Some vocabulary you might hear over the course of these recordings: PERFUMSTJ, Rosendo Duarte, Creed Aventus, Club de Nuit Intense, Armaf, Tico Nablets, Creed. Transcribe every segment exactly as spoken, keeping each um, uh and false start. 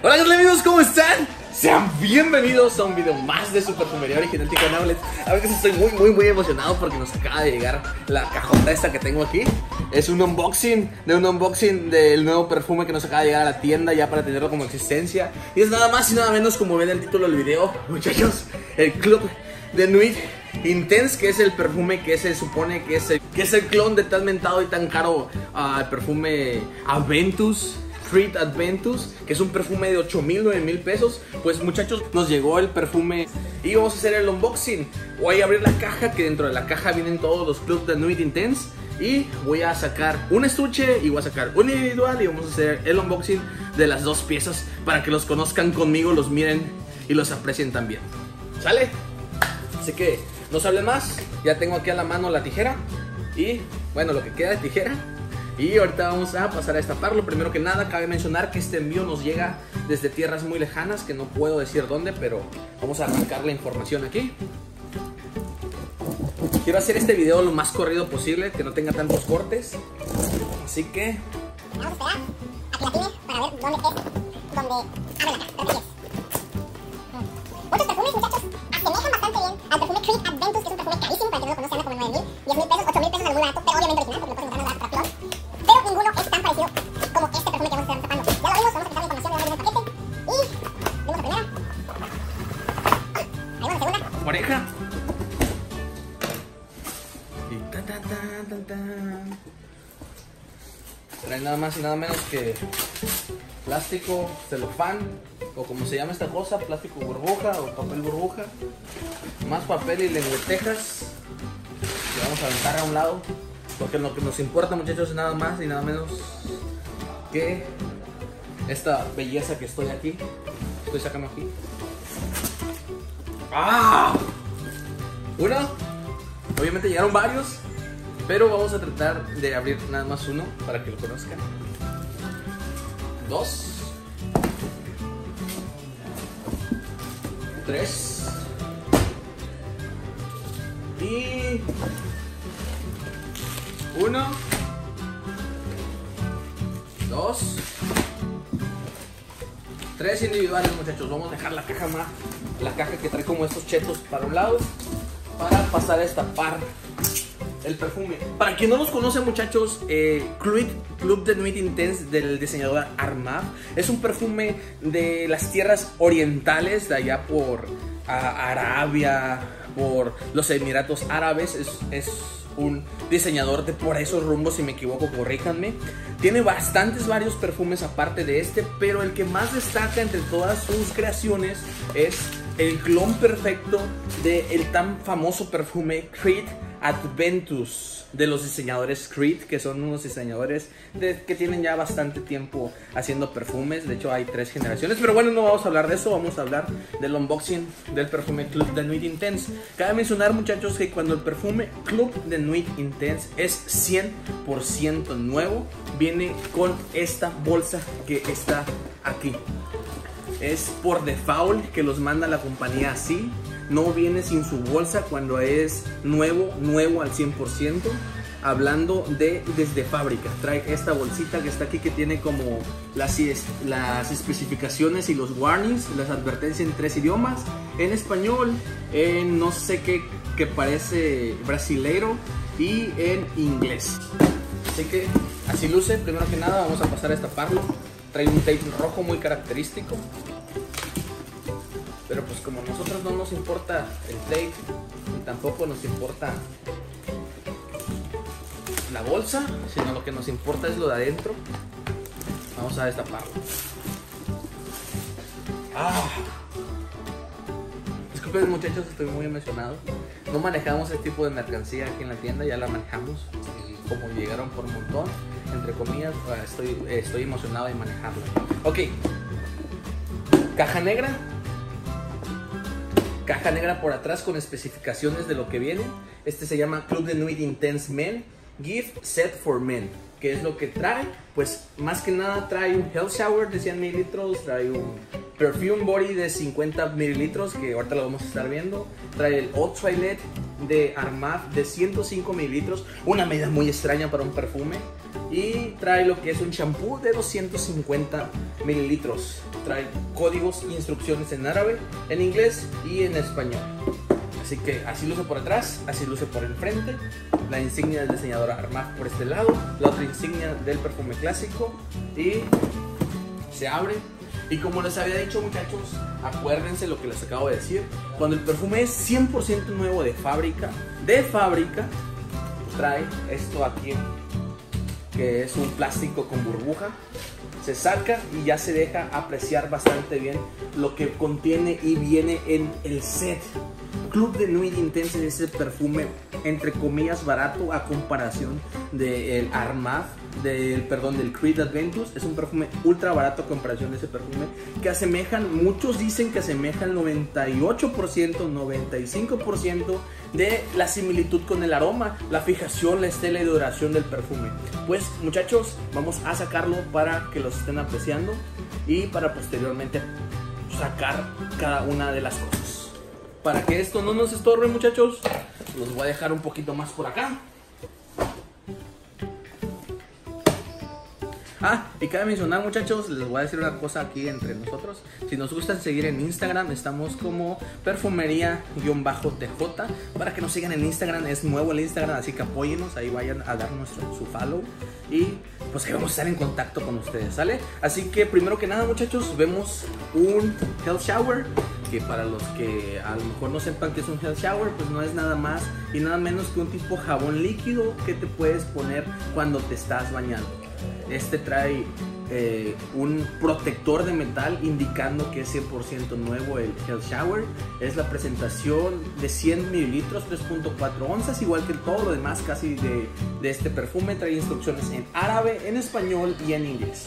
Hola, ¿qué tal, amigos? ¿Cómo están? Sean bienvenidos a un video más de su perfumería original Tico Nablets. A veces estoy muy, muy, muy emocionado porque nos acaba de llegar la cajota esta que tengo aquí. Es un unboxing de un unboxing del nuevo perfume que nos acaba de llegar a la tienda ya para tenerlo como existencia. Y es nada más y nada menos, como ven en el título del video, muchachos, el Club de Nuit Intense, que es el perfume que se supone que es el, que es el clon de tan mentado y tan caro uh, el perfume Aventus. Creed Aventus, que es un perfume de ocho mil, nueve mil pesos. Pues, muchachos, nos llegó el perfume y vamos a hacer el unboxing. Voy a abrir la caja, que dentro de la caja vienen todos los Club de Nuit Intense, y voy a sacar un estuche y voy a sacar un individual, y vamos a hacer el unboxing de las dos piezas para que los conozcan conmigo, los miren y los aprecien también. ¿Sale? Así que no se hable más. Ya tengo aquí a la mano la tijera y, bueno, lo que queda de tijera. Y ahorita vamos a pasar a destaparlo. Primero que nada, cabe mencionar que este envío nos llega desde tierras muy lejanas, que no puedo decir dónde, pero vamos a arrancar la información aquí. Quiero hacer este video lo más corrido posible, que no tenga tantos cortes. Así que vamos a esperar a que la tienes para ver dónde es, dónde abre la caja. Otros perfumes, muchachos, asemejan bastante bien al perfume Creed Aventus, que es un perfume carísimo, para que no lo conozcan, como nueve mil, diez mil pesos, ocho mil pesos, algún barato, pero obviamente original, porque no puedes encontrar nada para ninguno es tan parecido como este perfume que vamos a estar tapando. Ya lo vimos, vamos a quitar la información, le vamos a poner el paquete. Y vemos la primera. Ahí va la segunda. Oreja. Y ta, ta, ta, ta, ta. Trae nada más y nada menos que plástico celofán, o como se llama esta cosa, plástico burbuja o papel burbuja. Más papel y lengüetejas que vamos a aventar a un lado. Porque lo que nos importa, muchachos, es nada más y nada menos que esta belleza que estoy aquí. Estoy sacando aquí. ¡Ah! Uno. Obviamente llegaron varios, pero vamos a tratar de abrir nada más uno para que lo conozcan. Dos. Tres. Y... uno, dos, tres individuales, muchachos. Vamos a dejar la caja más, la caja que trae como estos chetos para un lado, para pasar a destapar el perfume. Para quien no los conoce, muchachos, eh, Club, Club de Nuit Intense, del diseñador Armaf, es un perfume de las tierras orientales, de allá por a, Arabia, por los Emiratos Árabes. Es, es un diseñador de por esos rumbos, si me equivoco, corríjanme. Tiene bastantes, varios perfumes aparte de este, pero el que más destaca entre todas sus creaciones es el clon perfecto del tan famoso perfume Creed Aventus, de los diseñadores Creed, que son unos diseñadores de, que tienen ya bastante tiempo haciendo perfumes. De hecho, hay tres generaciones, pero bueno, no vamos a hablar de eso. Vamos a hablar del unboxing del perfume Club de Nuit Intense. Cabe mencionar, muchachos, que cuando el perfume Club de Nuit Intense es cien por ciento nuevo, viene con esta bolsa que está aquí. Es por default que los manda la compañía así. No viene sin su bolsa cuando es nuevo, nuevo al cien por ciento. Hablando de desde fábrica, trae esta bolsita que está aquí, que tiene como las, las especificaciones y los warnings, las advertencias en tres idiomas. En español, en no sé qué, que parece brasileiro, y en inglés. Así que así luce. Primero que nada, vamos a pasar a destaparlo. Trae un tape rojo muy característico, pero pues como a nosotros no nos importa el tape, y tampoco nos importa la bolsa, sino lo que nos importa es lo de adentro. Vamos a destaparlo. ¡Ah! Disculpen, muchachos, estoy muy emocionado. No manejamos este tipo de mercancía aquí en la tienda, ya la manejamos. Como llegaron por un montón, entre comillas, estoy, estoy emocionado de manejarla. Ok. Caja negra. Caja negra por atrás con especificaciones de lo que viene. Este se llama Club de Nuit Intense Men Gift Set for Men. ¿Qué es lo que trae? Pues más que nada trae un Health Shower de cien mililitros, trae un Perfume Body de cincuenta mililitros, que ahorita lo vamos a estar viendo, trae el Eau Toilette de Armaf de ciento cinco mililitros, una medida muy extraña para un perfume. Y trae lo que es un champú de doscientos cincuenta mililitros. Trae códigos e instrucciones en árabe, en inglés y en español. Así que así luce por atrás, así luce por el frente. La insignia del diseñador Armaf por este lado, la otra insignia del perfume clásico. Y se abre. Y como les había dicho, muchachos, acuérdense lo que les acabo de decir. Cuando el perfume es cien por ciento nuevo de fábrica, de fábrica, trae esto aquí, que es un plástico con burbuja. Se saca y ya se deja apreciar bastante bien lo que contiene y viene en el set. Club de Nuit Intense es el perfume, entre comillas, barato a comparación del Armaf, del, perdón, del Creed Aventus. Es un perfume ultra barato a comparación de ese perfume, que asemejan, muchos dicen que asemejan noventa y ocho por ciento, noventa y cinco por ciento de la similitud con el aroma, la fijación, la estela y duración del perfume. Pues muchachos, vamos a sacarlo para que los estén apreciando y para posteriormente sacar cada una de las cosas. Para que esto no nos estorbe, muchachos, los voy a dejar un poquito más por acá. Ah, y cabe mencionar, muchachos, les voy a decir una cosa aquí entre nosotros. Si nos gustan seguir en Instagram, estamos como perfumería-tj. Para que nos sigan en Instagram, es nuevo el Instagram, así que apóyenos, ahí vayan a darnos su follow. Y pues ahí vamos a estar en contacto con ustedes, ¿sale? Así que primero que nada, muchachos, vemos un health shower. Que para los que a lo mejor no sepan que es un health shower, pues no es nada más y nada menos que un tipo jabón líquido que te puedes poner cuando te estás bañando. Este trae eh, un protector de metal indicando que es cien por ciento nuevo el Health Shower. Es la presentación de cien mililitros, tres punto cuatro onzas, igual que todo lo demás casi de, de este perfume. Trae instrucciones en árabe, en español y en inglés.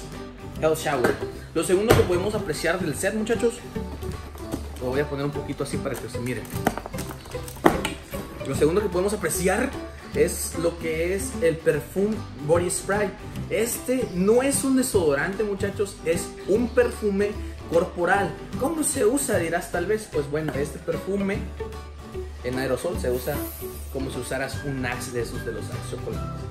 Health Shower. Lo segundo que podemos apreciar del set, muchachos, lo voy a poner un poquito así para que se miren. Lo segundo que podemos apreciar es lo que es el perfume body spray. Este no es un desodorante, muchachos, es un perfume corporal. ¿Cómo se usa? Dirás tal vez. Pues bueno, este perfume en aerosol se usa como si usaras un Axe de esos de los Axe chocolates.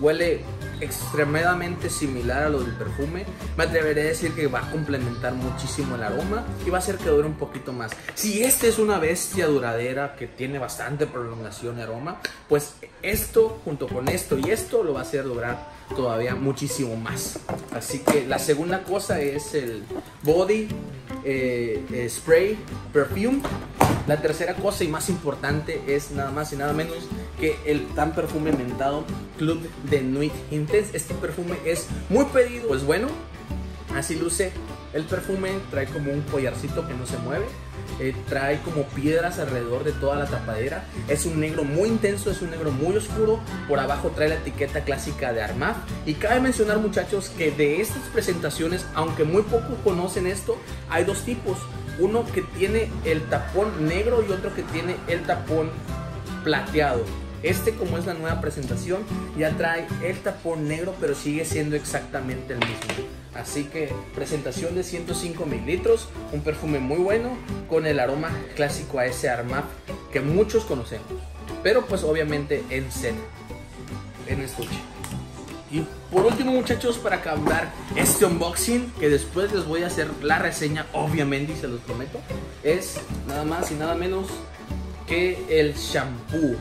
Huele extremadamente similar a lo del perfume. Me atreveré a decir que va a complementar muchísimo el aroma y va a hacer que dure un poquito más. Si este es una bestia duradera que tiene bastante prolongación de aroma, pues esto junto con esto y esto lo va a hacer durar todavía muchísimo más. Así que la segunda cosa es el body eh, eh, spray perfume. La tercera cosa y más importante es nada más y nada menos que el tan perfume inventado Club de Nuit Intense. Este perfume es muy pedido. Pues bueno, así luce el perfume. Trae como un collarcito que no se mueve. Eh, trae como piedras alrededor de toda la tapadera. Es un negro muy intenso, es un negro muy oscuro. Por abajo trae la etiqueta clásica de Armaf. Y cabe mencionar, muchachos, que de estas presentaciones, aunque muy pocos conocen esto, hay dos tipos. Uno que tiene el tapón negro y otro que tiene el tapón plateado. Este, como es la nueva presentación, ya trae el tapón negro, pero sigue siendo exactamente el mismo. Así que presentación de ciento cinco mililitros, un perfume muy bueno, con el aroma clásico a ese Armaf que muchos conocemos, pero pues obviamente en set, en estuche. Y por último, muchachos, para acabar este unboxing, que después les voy a hacer la reseña, obviamente, y se los prometo, es nada más y nada menos que el shampoo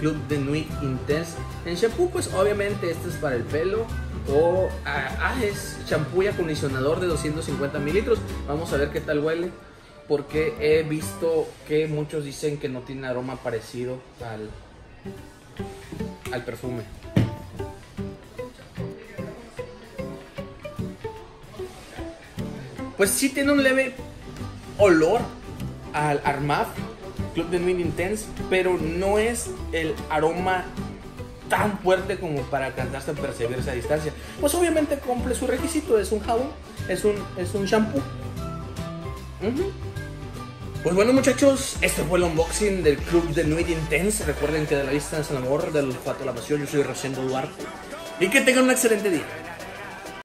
Club de Nuit Intense. En shampoo, pues obviamente este es para el pelo. O ah, es shampoo y acondicionador de doscientos cincuenta mililitros. Vamos a ver qué tal huele, porque he visto que muchos dicen que no tiene aroma parecido al, al perfume. Pues sí tiene un leve olor al Armaf Club de Nuit Intense, pero no es el aroma tan fuerte como para alcanzarse a percibir esa distancia. Pues obviamente cumple su requisito, es un jabón, es un, es un shampoo. Uh-huh. Pues bueno, muchachos, este fue el unboxing del Club de Nuit Intense. Recuerden que de la vista es el amor, del olfato la pasión. Yo soy Rosendo Duarte y que tengan un excelente día.